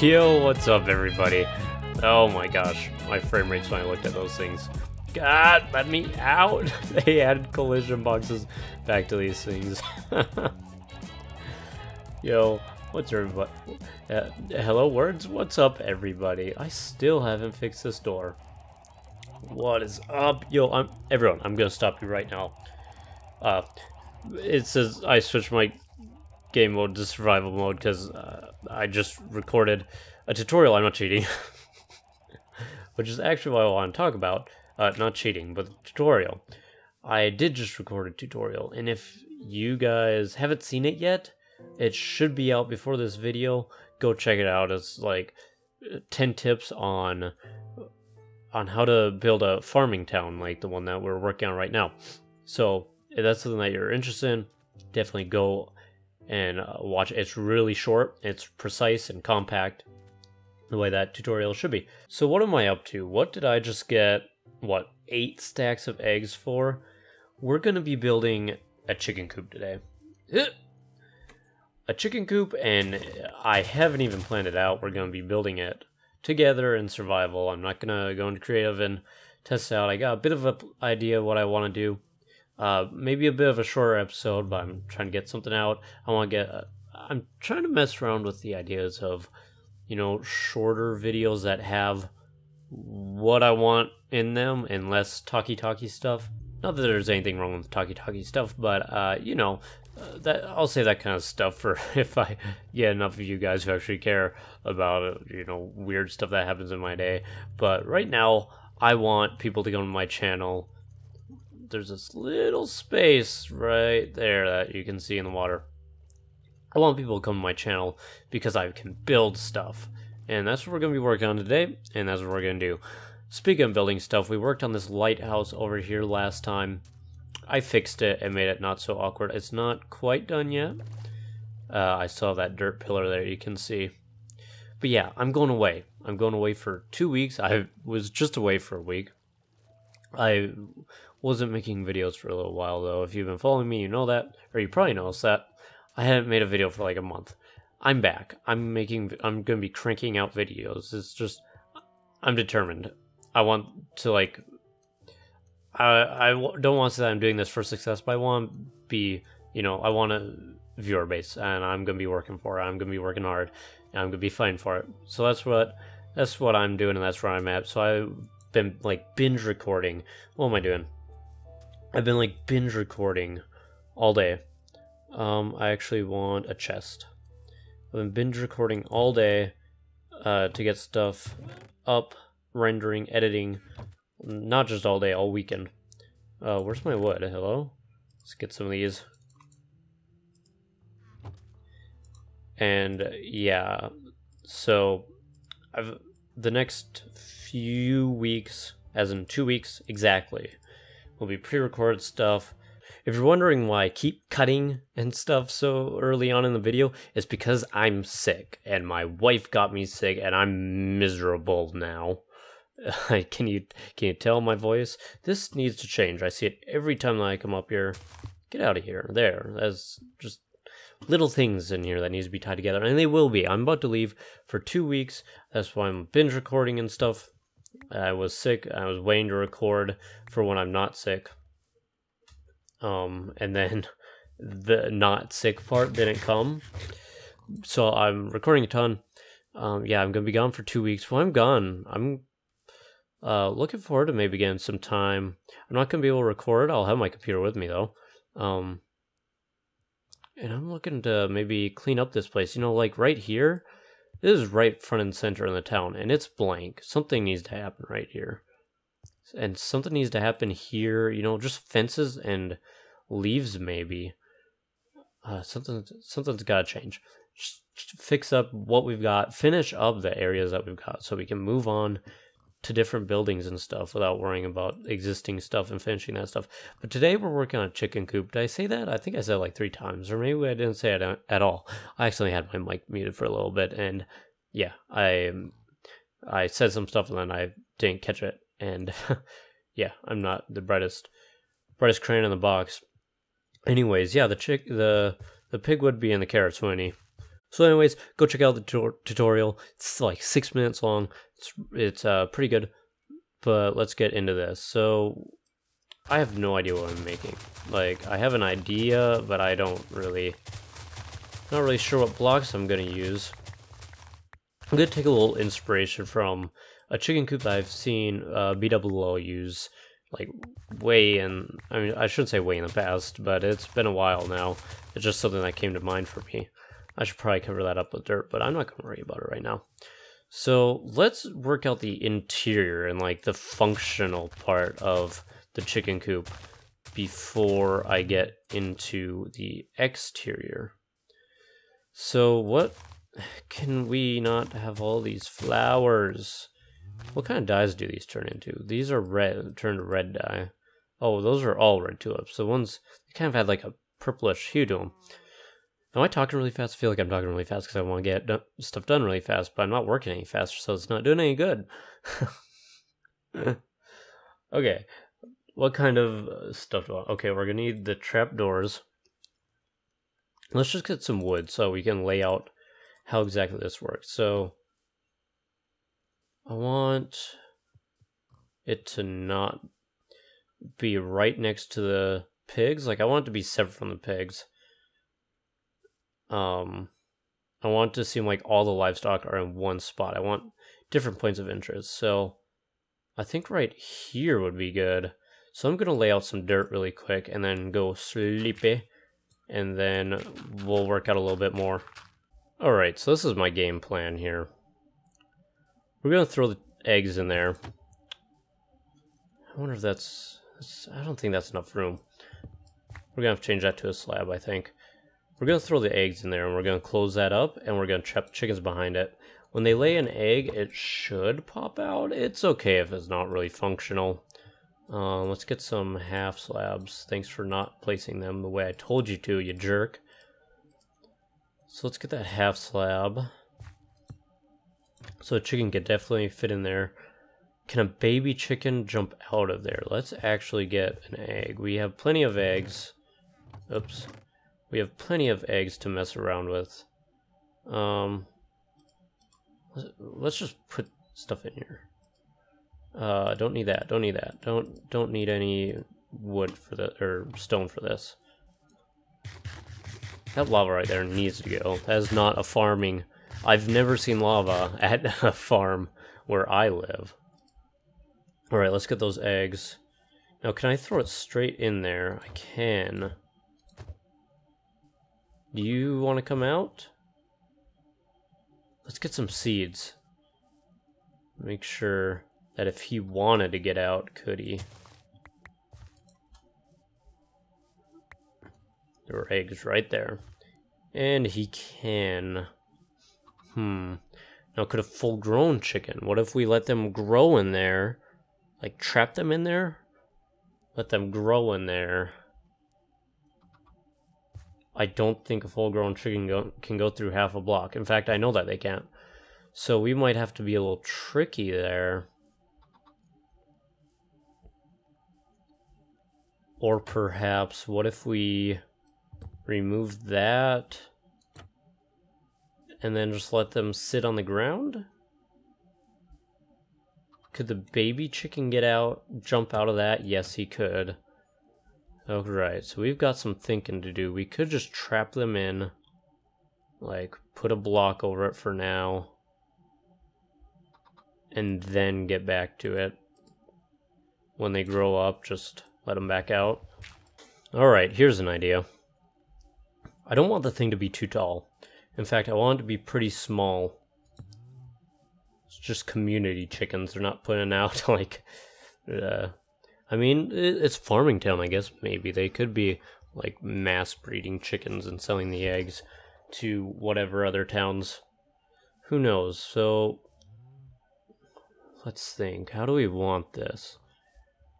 Yo, what's up, everybody? Oh my gosh, my frame rates when I looked at those things. God, let me out! They added collision boxes back to these things. Yo, what's everybody? Hello, words. What's up, everybody? I still haven't fixed this door. What is up? Yo, everyone, I'm gonna stop you right now. It says I switched my game mode to survival mode because I just recorded a tutorial. I'm not cheating, which is actually what I want to talk about. Not cheating, but the tutorial. I did just record a tutorial, and if you guys haven't seen it yet, it should be out before this video. Go check it out. It's like 10 tips on how to build a farming town, like the one that we're working on right now. So if that's something that you're interested in, definitely go and watch. It's really short, it's precise and compact, the way that tutorial should be. So what am I up to? What did I just get? What, 8 stacks of eggs for? We're gonna be building a chicken coop today. A chicken coop, and I haven't even planned it out. We're gonna be building it together in survival. I'm not gonna go into creative and test it out. I got a bit of an idea what I want to do. Maybe a bit of a shorter episode, but I'm trying to get something out. I'm trying to mess around with the ideas of, you know, shorter videos that have what I want in them and less talky stuff. Not that there's anything wrong with talky stuff, but you know, that I'll save that kind of stuff for if I get enough of you guys who actually care about you know, weird stuff that happens in my day. But right now, I want people to go to my channel. There's this little space right there that you can see in the water. I want people to come to my channel because I can build stuff. And that's what we're going to be working on today, and that's what we're going to do. Speaking of building stuff, we worked on this lighthouse over here last time. I fixed it and made it not so awkward. It's not quite done yet. I saw that dirt pillar there, you can see. But yeah, I'm going away. I'm going away for 2 weeks. I was just away for a week. I wasn't making videos for a little while, though. If you've been following me, you know that, or you probably noticed that. I hadn't made a video for like a month. I'm back. I'm going to be cranking out videos. It's just, I'm determined. I want to, like, I don't want to say that I'm doing this for success, but I want to be, you know, I want a viewer base, and I'm going to be working for it. I'm going to be working hard, and I'm going to be fighting for it. So that's what I'm doing, and that's where I'm at. So I've been, like, binge recording. What am I doing? I've been, like, binge recording all day. I actually want a chest. I've been binge recording all day to get stuff up, rendering, editing, not just all day, all weekend. Where's my wood? Hello? Let's get some of these. And yeah, so the next few weeks, as in 2 weeks exactly, will be pre-recorded stuff. If you're wondering why I keep cutting and stuff so early on in the video, it's because I'm sick, and my wife got me sick, and I'm miserable now. Can you tell my voice? This needs to change. I see it every time that I come up here. Get out of here. There. There's just little things in here that need to be tied together, and they will be. I'm about to leave for 2 weeks. That's why I'm binge recording and stuff. I was sick. I was waiting to record for when I'm not sick. And then the not sick part didn't come. So I'm recording a ton. Yeah, I'm going to be gone for 2 weeks. Well, I'm gone. I'm looking forward to maybe getting some time. I'm not going to be able to record. I'll have my computer with me, though. And I'm looking to maybe clean up this place. You know, like right here, this is right front and center in the town, and it's blank. Something needs to happen right here. And something needs to happen here, you know, just fences and leaves maybe. Something's got to change. Just fix up what we've got, finish up the areas that we've got so we can move on to different buildings and stuff without worrying about existing stuff and finishing that stuff. But today we're working on a chicken coop. Did I say that? I think I said it like 3 times, or maybe I didn't say it at all. I actually had my mic muted for a little bit, and yeah, I said some stuff and then I didn't catch it. And yeah, I'm not the brightest crayon in the box. Anyways, yeah, the pig would be in the carrots, wouldn't he? So anyways, go check out the tutorial. It's like 6 minutes long. It's pretty good, but let's get into this. So I have no idea what I'm making. Like, I have an idea, but I don't really, not really sure what blocks I'm going to use. I'm going to take a little inspiration from a chicken coop that I've seen BWO use, like, way in, I mean, I shouldn't say way in the past, but it's been a while now. It's just something that came to mind for me. I should probably cover that up with dirt, but I'm not going to worry about it right now. So let's work out the interior and, like, the functional part of the chicken coop before I get into the exterior. So what can we not have all these flowers? What kind of dyes do these turn into? These are red, turned to red dye. Oh, those are all red tulips. The ones that kind of had like a purplish hue to them. Am I talking really fast? I feel like I'm talking really fast because I want to get stuff done really fast, but I'm not working any faster, so it's not doing any good. Okay, what kind of stuff do I want? Okay, we're going to need the trapdoors. Let's just get some wood so we can lay out how exactly this works. So I want it to not be right next to the pigs. Like, I want it to be separate from the pigs. I want it to seem like all the livestock are in one spot. I want different points of interest. So I think right here would be good. So I'm going to lay out some dirt really quick and then go sleepy. And then we'll work out a little bit more. Alright, so this is my game plan here. We're going to throw the eggs in there. I wonder if that's... I don't think that's enough room. We're going to have to change that to a slab, I think. We're going to throw the eggs in there, and we're going to close that up, and we're going to trap chickens behind it. When they lay an egg, it should pop out. It's okay if it's not really functional. Let's get some half slabs. Thanks for not placing them the way I told you to, you jerk. So let's get that half slab. So a chicken could definitely fit in there. Can a baby chicken jump out of there? Let's actually get an egg. We have plenty of eggs. Oops. We have plenty of eggs to mess around with. Let's just put stuff in here. Don't need that. Don't need that. Don't need any wood for the or stone for this. That lava right there needs to go. That is not a farming. I've never seen lava at a farm where I live. All right, let's get those eggs. Now, can I throw it straight in there? I can. Do you want to come out? Let's get some seeds. Make sure that if he wanted to get out, could he? There were eggs right there. And he can. Now, could a full-grown chicken? What if we let them grow in there? Like, trap them in there? Let them grow in there. I don't think a full-grown chicken can go through half a block. In fact, I know that they can't. So we might have to be a little tricky there. Or perhaps, what if we remove that and then just let them sit on the ground? Could the baby chicken get out, jump out of that? Yes, he could. Alright, so we've got some thinking to do. We could just trap them in, like, put a block over it for now, and then get back to it. When they grow up, just let them back out. Alright, here's an idea. I don't want the thing to be too tall. In fact, I want it to be pretty small. It's just community chickens. They're not putting out, like... I mean, it's farming town, I guess, maybe. They could be, like, mass breeding chickens and selling the eggs to whatever other towns. Who knows? So, let's think. How do we want this?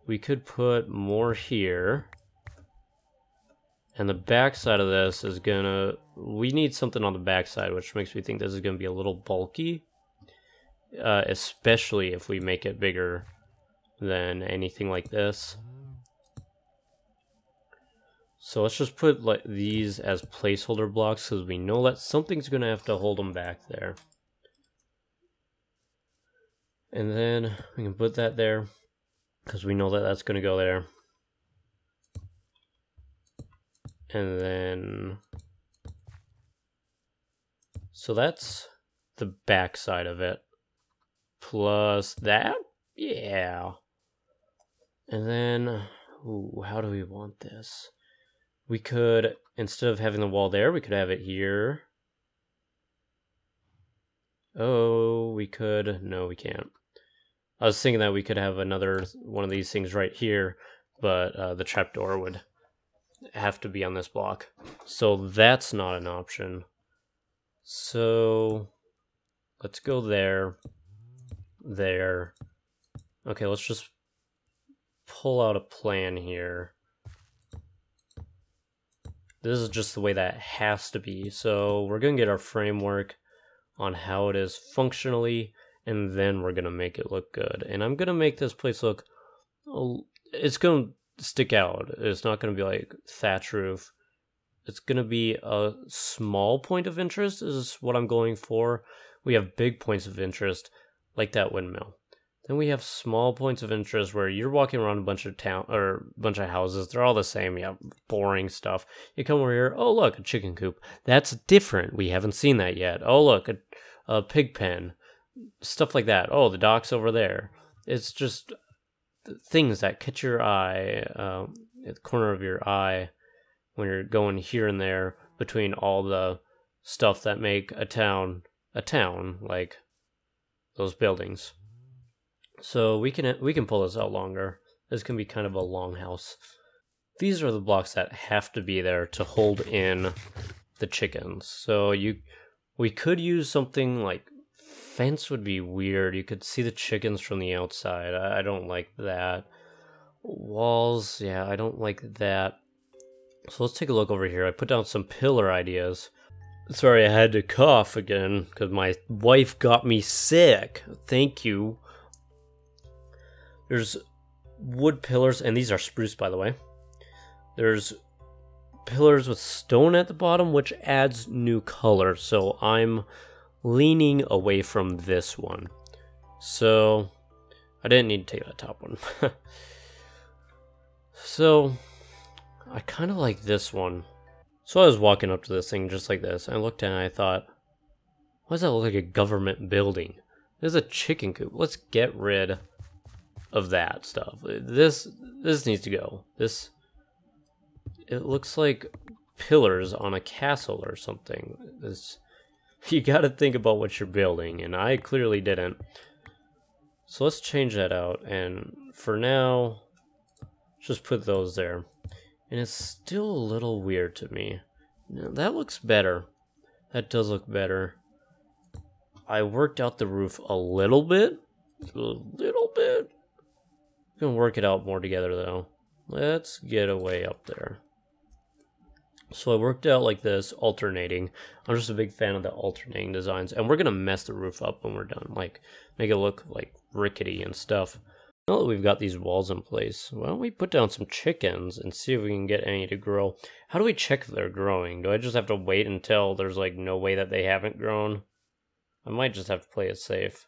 We could put more here. And the backside of this is gonna... We need something on the backside, which makes me think this is gonna be a little bulky. Especially if we make it bigger than anything like this. So let's just put like these as placeholder blocks because we know that something's going to have to hold them back there. And then we can put that there because we know that that's going to go there. And then, so that's the back side of it. Plus that, yeah. And then, ooh, how do we want this? We could, instead of having the wall there, we could have it here. Oh, we could, no, we can't. I was thinking that we could have another one of these things right here, but the trapdoor would have to be on this block. So that's not an option. So let's go there, there. Okay, let's just pull out a plan here. This is just the way that has to be. So we're gonna get our framework on how it is functionally, and then we're gonna make it look good. And I'm gonna make this place look, it's gonna stick out. It's not gonna be like thatch roof. It's gonna be a small point of interest is what I'm going for. We have big points of interest like that windmill. Then we have small points of interest where you're walking around a bunch of town or a bunch of houses. They're all the same. You have boring stuff. You come over here. Oh, look, a chicken coop. That's different. We haven't seen that yet. Oh, look, a pig pen. Stuff like that. Oh, the dock's over there. It's just things that catch your eye, at the corner of your eye when you're going here and there between all the stuff that make a town like those buildings. So we can pull this out longer. This can be kind of a long house. These are the blocks that have to be there to hold in the chickens. So we could use something like fence would be weird. You could see the chickens from the outside. I don't like that. Walls, yeah, I don't like that. So let's take a look over here. I put down some pillar ideas. Sorry, I had to cough again because my wife got me sick. Thank you. There's wood pillars, and these are spruce, by the way. There's pillars with stone at the bottom, which adds new color. So I'm leaning away from this one. So I didn't need to take that top one. So I kind of like this one. So I was walking up to this thing just like this. I looked and I thought, why does that look like a government building? There's a chicken coop. Let's get rid of that stuff. This needs to go. This, it looks like pillars on a castle or something. This, you got to think about what you're building, and I clearly didn't. So let's change that out, and for now, just put those there. And it's still a little weird to me. Now, that looks better. That does look better. I worked out the roof a little bit. A little bit. We can work it out more together though. Let's get away up there. So I worked out like this, alternating. I'm just a big fan of the alternating designs, and we're gonna mess the roof up when we're done, like make it look like rickety and stuff. Now that we've got these walls in place, why don't we put down some chickens and see if we can get any to grow? How do we check if they're growing? Do I just have to wait until there's like no way that they haven't grown? I might just have to play it safe.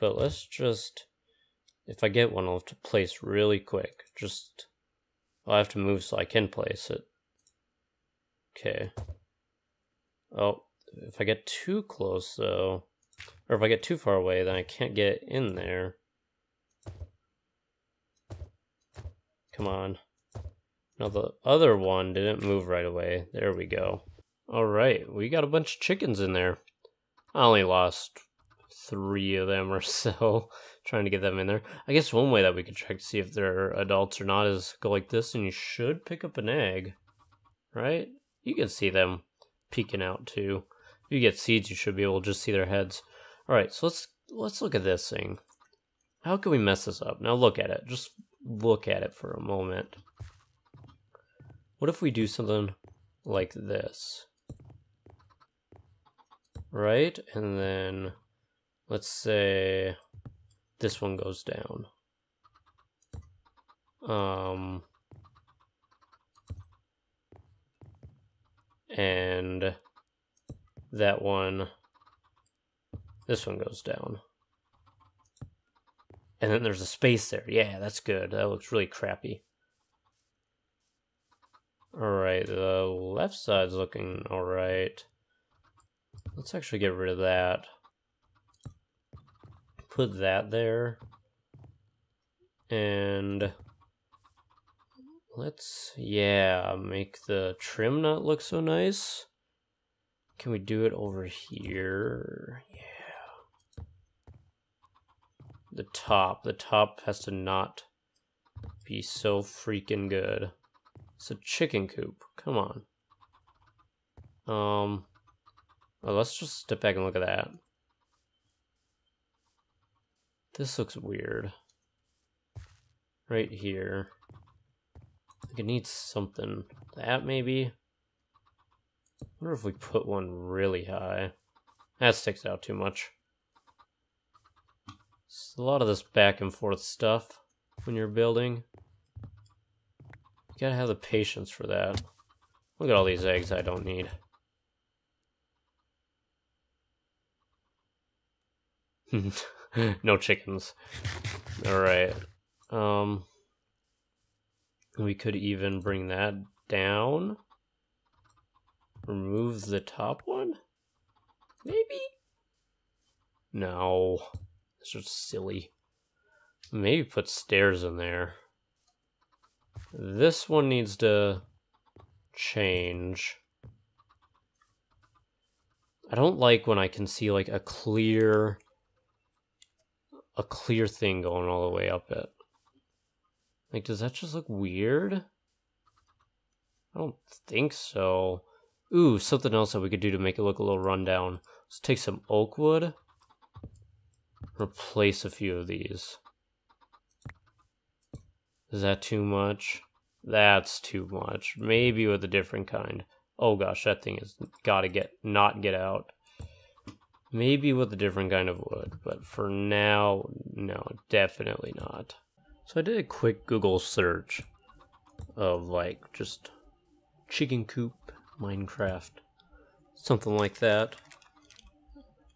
But let's just, if I get one, I'll have to place really quick. Just, I'll have to move so I can place it. Okay. Oh, if I get too close, though, or if I get too far away, then I can't get in there. Come on. Now the other one didn't move right away. There we go. All right, we got a bunch of chickens in there. I only lost 3 of them or so, trying to get them in there. I guess one way that we could check to see if they're adults or not is go like this, and you should pick up an egg, right? You can see them peeking out too. If you get seeds, you should be able to just see their heads. All right, so let's look at this thing. How can we mess this up? Now look at it. Just look at it for a moment. What if we do something like this? Right, and then let's say this one goes down. and that one, this one goes down. And then there's a space there. Yeah, that's good. That looks really crappy. Alright, the left side's looking alright. Let's actually get rid of that. Put that there. And let's, yeah, make the trim not look so nice. Can we do it over here? Yeah. The top has to not be so freaking good. It's a chicken coop. Come on. Well, let's just step back and look at that. This looks weird. Right here. I think it needs something. That maybe. I wonder if we put one really high. That sticks out too much. A lot of this back and forth stuff when you're building. You gotta have the patience for that. Look at all these eggs I don't need. No chickens. Alright. We could even bring that down. Remove the top one? Maybe? No. It's just silly. Maybe put stairs in there. This one needs to change. I don't like when I can see like a clear thing going all the way up it. Like, does that just look weird? I don't think so. Ooh, something else that we could do to make it look a little rundown. Let's take some oak wood. Replace a few of these. Is that too much? That's too much. Maybe with a different kind. Oh gosh, that thing has got to not get out. Maybe with a different kind of wood, but for now, no, definitely not. So I did a quick Google search of like just chicken coop Minecraft, something like that.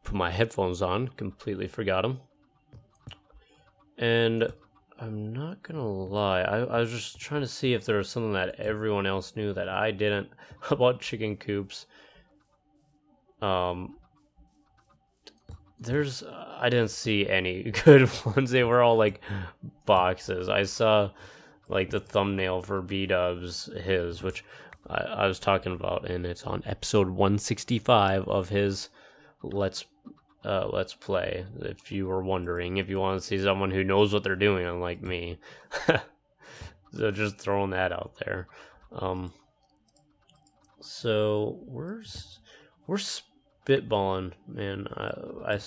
Put my headphones on, completely forgot them, and I'm not gonna lie, I was just trying to see if there was something that everyone else knew that I didn't about chicken coops. I didn't see any good ones. They were all like boxes. I saw like the thumbnail for B-Dub's his, which I was talking about, and it's on episode 165 of his Let's play, if you were wondering, if you want to see someone who knows what they're doing, unlike me. So just throwing that out there. So we're spitballing, man. I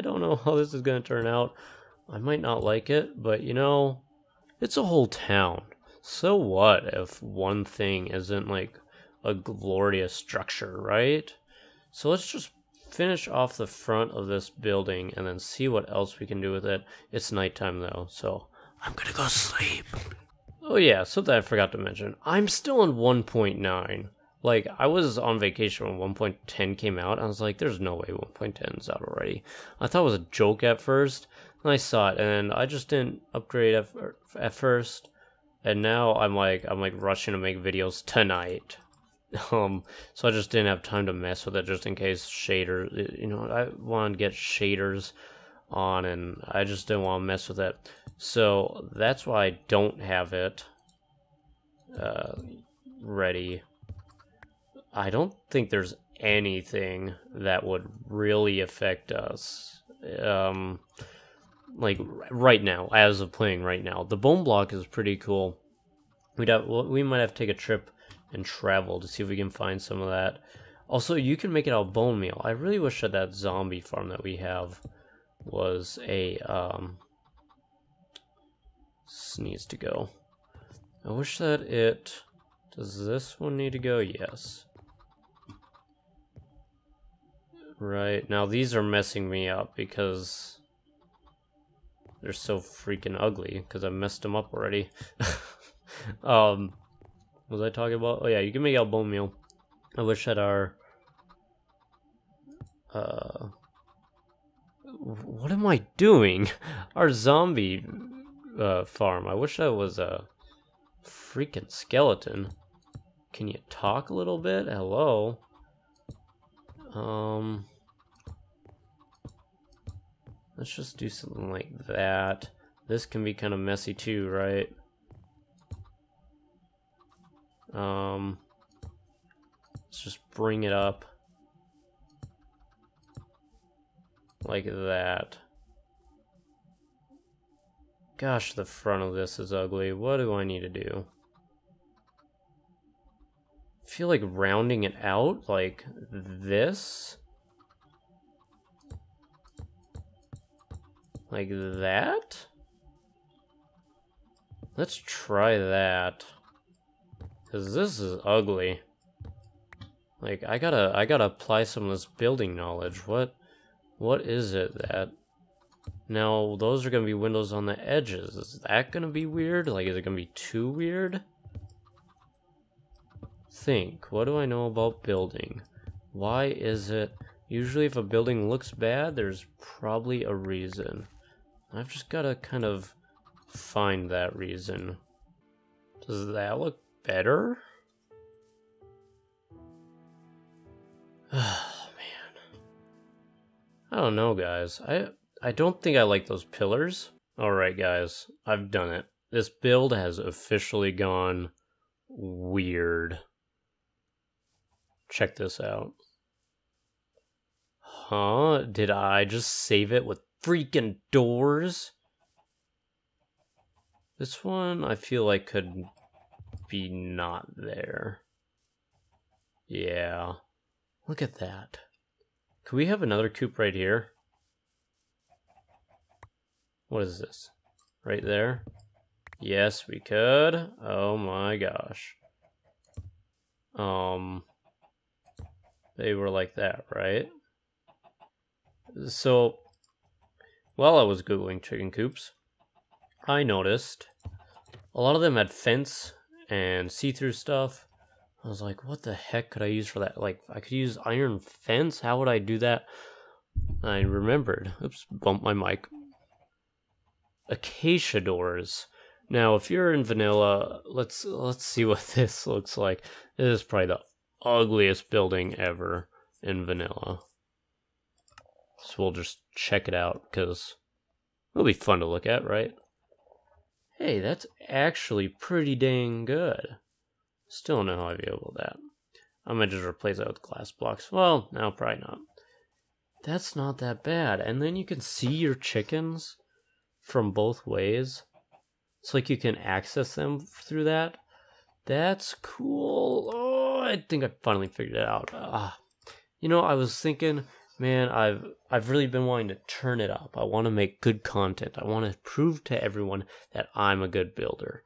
don't know how this is gonna turn out. I might not like it, but you know, it's a whole town. So what if one thing isn't like a glorious structure, right? So let's just finish off the front of this building and then see what else we can do with it. It's nighttime though, so I'm gonna go sleep. Oh yeah, something I forgot to mention. I'm still on 1.9. Like, I was on vacation when 1.10 came out. I was like, there's no way 1.10 is out already. I thought it was a joke at first, and I saw it, and I just didn't upgrade at first, and now I'm like rushing to make videos tonight. So I just didn't have time to mess with it, just in case shaders, you know, I wanted to get shaders on, and I just didn't want to mess with it. So that's why I don't have it ready. I don't think there's anything that would really affect us. Like right now, as of playing right now, the bone block is pretty cool. We might have to take a trip and travel to see if we can find some of that. Also, you can make it out of bone meal. I really wish that that zombie farm that we have was a needs to go. I wish that it does. This one need to go? Yes. Right now these are messing me up because they're so freaking ugly. Because I messed them up already. Was I talking about? Oh yeah, you can make out bone meal. I wish that our what am I doing? Our zombie farm. I wish that was a freaking skeleton. Can you talk a little bit? Hello. Let's just do something like that. This can be kind of messy too, right? Let's just bring it up like that. Gosh, the front of this is ugly. What do I need to do? I feel like rounding it out like this. Like that? Let's try that. 'Cause this is ugly. Like I gotta apply some of this building knowledge. What is it that? Now those are gonna be windows on the edges. Is that gonna be weird? Like is it gonna be too weird? Think, what do I know about building? Why is it usually if a building looks bad, there's probably a reason. I've just gotta kind of find that reason. Does that look better? Oh man. I don't know guys. I don't think I like those pillars. Alright guys, I've done it. This build has officially gone weird. Check this out. Huh? Did I just save it with freaking doors? This one I feel like could be not there. Yeah. Look at that. Could we have another coop right here? What is this? Right there? Yes, we could. Oh my gosh. They were like that, right? So, while I was Googling chicken coops, I noticed a lot of them had fence and see-through stuff. I was like, what the heck could I use for that? Like, I could use iron fence? How would I do that? I remembered. Oops, bumped my mic. Acacia doors. Now, if you're in vanilla, let's see what this looks like. This is probably the ugliest building ever in vanilla. So we'll just check it out, because it'll be fun to look at, right? Hey, that's actually pretty dang good. Still don't know how I feel about that. I might just replace that with glass blocks. Well, no, probably not. That's not that bad. And then you can see your chickens from both ways. It's like you can access them through that. That's cool. Oh, I think I finally figured it out. You know, I was thinking... Man, I've really been wanting to turn it up. I want to make good content. I want to prove to everyone that I'm a good builder.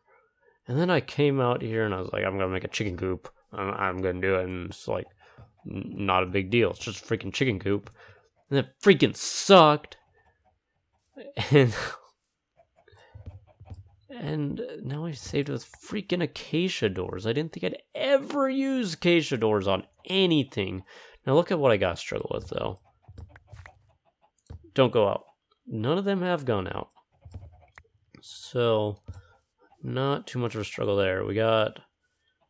And then I came out here and I was like, I'm going to make a chicken coop. I'm going to do it. And it's like, not a big deal. It's just a freaking chicken coop. And it freaking sucked. And now I saved it with freaking acacia doors. I didn't think I'd ever use acacia doors on anything. Now look at what I got to struggle with, though. Don't go out. None of them have gone out. So, not too much of a struggle there. We got...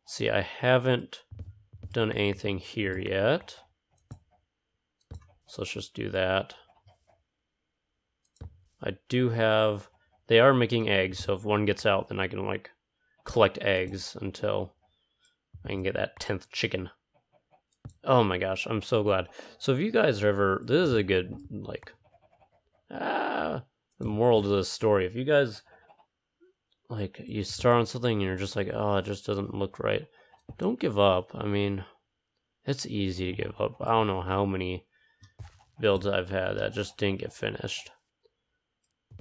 See, I haven't done anything here yet. So let's just do that. I do have... They are making eggs, so if one gets out, then I can, like, collect eggs until I can get that 10th chicken. Oh my gosh, I'm so glad. So if you guys are ever... This is a good, like... the moral to this story. If you guys, like, you start on something and you're just like, oh, it just doesn't look right. Don't give up. I mean, it's easy to give up. I don't know how many builds I've had that just didn't get finished.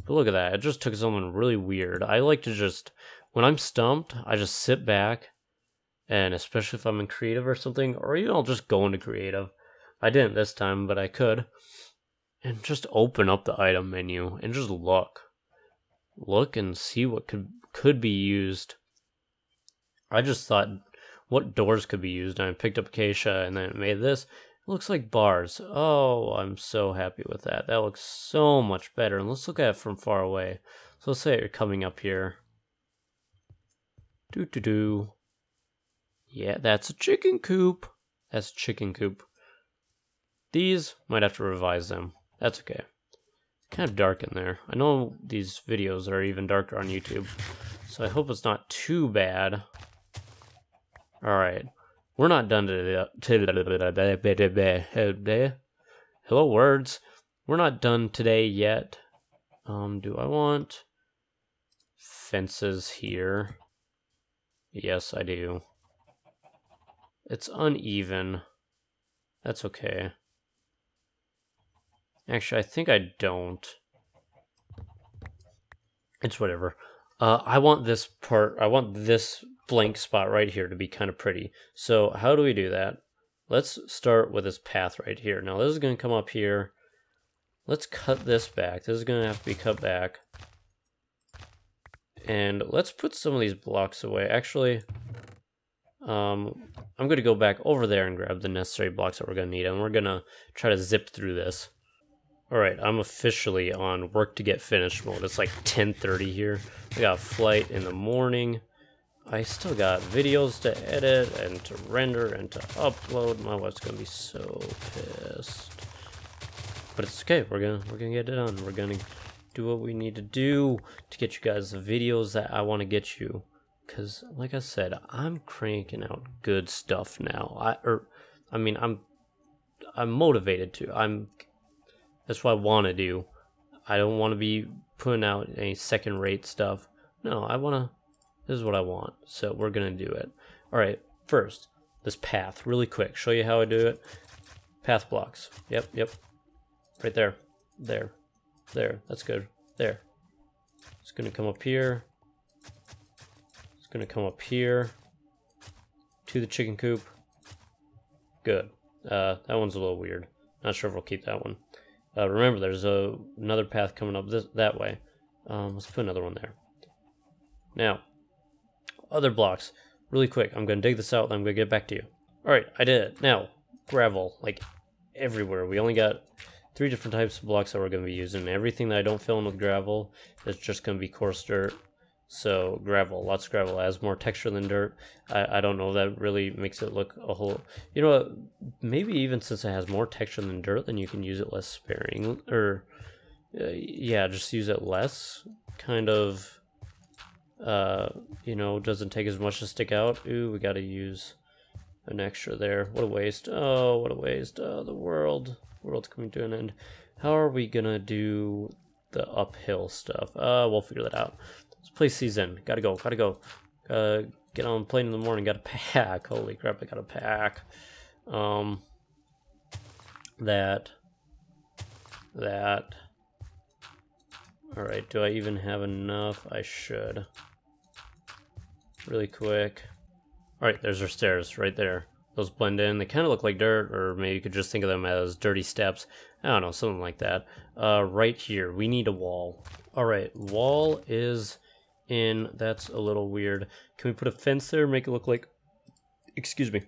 But look at that. It just took someone really weird. I like to just... When I'm stumped, I just sit back. And especially if I'm in creative or something, or even I'll just go into creative. I didn't this time, but I could. And just open up the item menu and just look. Look and see what could be used. I just thought what doors could be used. And I picked up acacia and then it made this. It looks like bars. Oh, I'm so happy with that. That looks so much better. And let's look at it from far away. So let's say you're coming up here. Do-do-do. Yeah, that's a chicken coop. That's a chicken coop. These might have to revise them. That's okay. Kind of dark in there. I know these videos are even darker on YouTube, so I hope it's not too bad. All right, we're not done today. Hello, words. We're not done today yet. Do I want fences here? Yes, I do. It's uneven. That's okay. Actually, I think I don't. It's whatever. I want this part, I want this blank spot right here to be kind of pretty. So how do we do that? Let's start with this path right here. Now this is going to come up here. Let's cut this back. This is going to have to be cut back. And let's put some of these blocks away. Actually, I'm going to go back over there and grab the necessary blocks that we're going to need, and we're going to try to zip through this. All right, I'm officially on work to get finished mode. It's like 10:30 here. I got a flight in the morning. I still got videos to edit and to render and to upload. My wife's going to be so pissed. But it's okay. We're going to get it done. We're going to do what we need to do to get you guys the videos that I want to get you. Because, like I said, I'm cranking out good stuff now. I'm motivated to. That's what I want to do. I don't want to be putting out any second-rate stuff. No, I want to. This is what I want. So we're going to do it. All right, first, this path. Really quick. Show you how I do it. Path blocks. Yep, yep. Right there. There. There. That's good. There. It's going to come up here. Gonna come up here to the chicken coop. Good. That one's a little weird. Not sure if we'll keep that one. Remember, there's another path coming up that way. Let's put another one there. Now, other blocks. Really quick. I'm gonna dig this out and I'm gonna get back to you. All right, I did it. Now, gravel, like everywhere. We only got 3 different types of blocks that we're gonna be using. Everything that I don't fill in with gravel is just gonna be coarse dirt. So gravel, lots of gravel, adds more texture than dirt. I don't know, that really makes it look a whole, you know what, maybe even since it has more texture than dirt, then you can use it less sparing, or yeah, just use it less, kind of, you know, doesn't take as much to stick out. Ooh, we gotta use an extra there. What a waste. Oh, what a waste. The world's coming to an end. How are we gonna do the uphill stuff? We'll figure that out. Let's place these in. Gotta go. Get on the plane in the morning, gotta pack. Holy crap, I gotta pack. That. Alright, do I even have enough? I should. Really quick. Alright, there's our stairs right there. Those blend in. They kind of look like dirt, or maybe you could just think of them as dirty steps. I don't know, something like that. Right here, we need a wall. Alright, wall is in. That's a little weird. Can we put a fence there, make it look like, excuse me,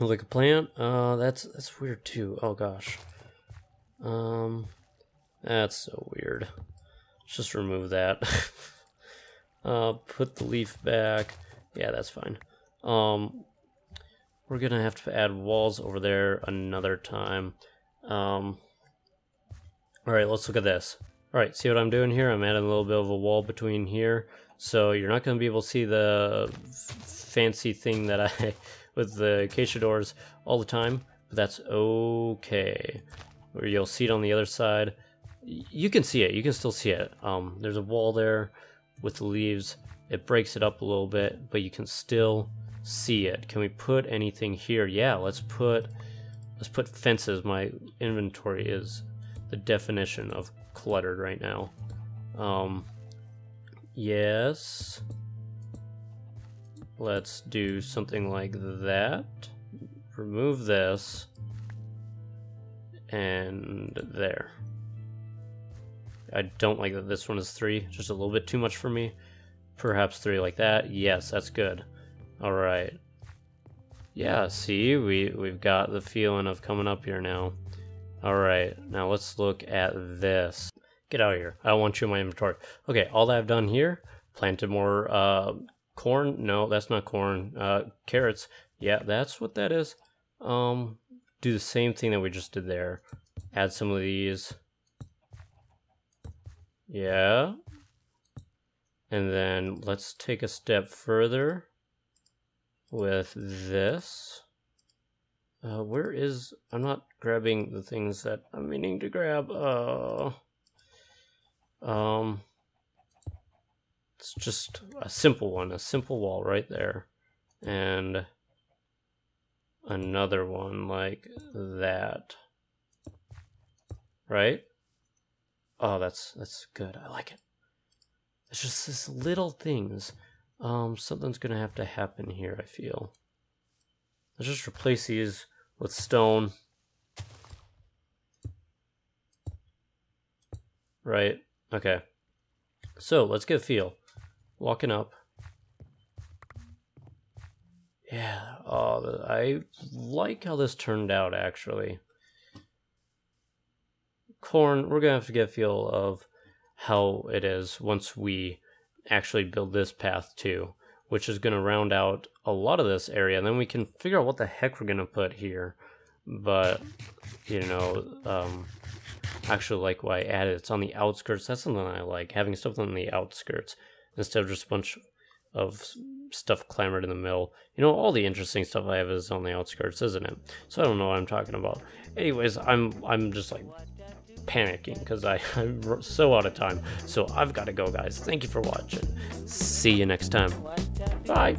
look like a plant? That's weird too. Oh gosh, that's so weird. Let's just remove that. Put the leaf back. Yeah, that's fine. We're gonna have to add walls over there another time. All right, let's look at this. All right, see what I'm doing here? I'm adding a little bit of a wall between here, so you're not going to be able to see the fancy thing that I with the acacia doors all the time, but that's okay. Or you'll see it on the other side. You can see it. You can still see it. There's a wall there with the leaves. It breaks it up a little bit, but you can still see it. Can we put anything here? Yeah, let's put fences. My inventory is the definition of cluttered right now. Yes, let's do something like that. Remove this, and there. I don't like that this one is 3, just a little bit too much for me. Perhaps 3 like that. Yes, that's good. All right, Yeah, see, we've got the feeling of coming up here now. All right, now let's look at this. Get out of here. I don't want you in my inventory. Okay, all that I've done here, planted more corn. No, that's not corn. Carrots. Yeah, that's what that is. Do the same thing that we just did there. Add some of these. Yeah. And then let's take a step further with this. Where is... I'm not grabbing the things that I'm meaning to grab. It's just a simple one, a simple wall right there. And another one like that. Right? Oh, that's good. I like it. It's just these little things. Something's gonna have to happen here, I feel. Let's just replace these with stone. Right, okay. So, let's get a feel. Walking up. Yeah, oh, I like how this turned out, actually. Corn, we're gonna have to get a feel of how it is once we actually build this path too, which is going to round out a lot of this area, and then we can figure out what the heck we're going to put here. But you know, actually like why I added it's on the outskirts. That's something I like, having stuff on the outskirts instead of just a bunch of stuff clambered in the middle. You know, all the interesting stuff I have is on the outskirts, isn't it? So I don't know what I'm talking about. Anyways, I'm just like panicking because I'm so out of time, so I've got to go, guys. Thank you for watching. See you next time. Bye.